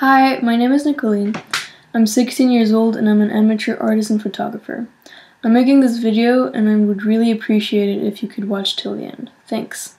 Hi, my name is Nikoline. I'm 16 years old and I'm an amateur artist and photographer. I'm making this video and I would really appreciate it if you could watch till the end. Thanks.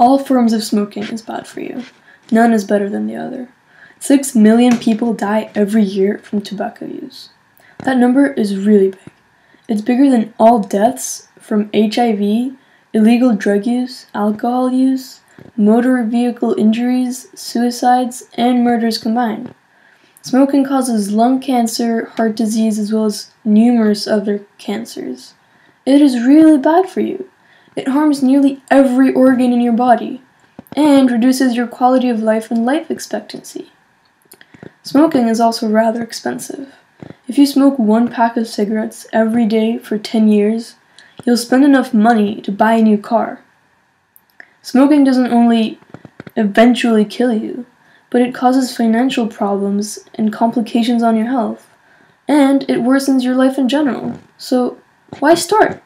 All forms of smoking is bad for you. None is better than the other. 6 million people die every year from tobacco use. That number is really big. It's bigger than all deaths from HIV, illegal drug use, alcohol use, motor vehicle injuries, suicides, and murders combined. Smoking causes lung cancer, heart disease, as well as numerous other cancers. It is really bad for you. It harms nearly every organ in your body and reduces your quality of life and life expectancy. Smoking is also rather expensive. If you smoke one pack of cigarettes every day for 10 years, you'll spend enough money to buy a new car. Smoking doesn't only eventually kill you, but it causes financial problems and complications on your health, and it worsens your life in general. So why start?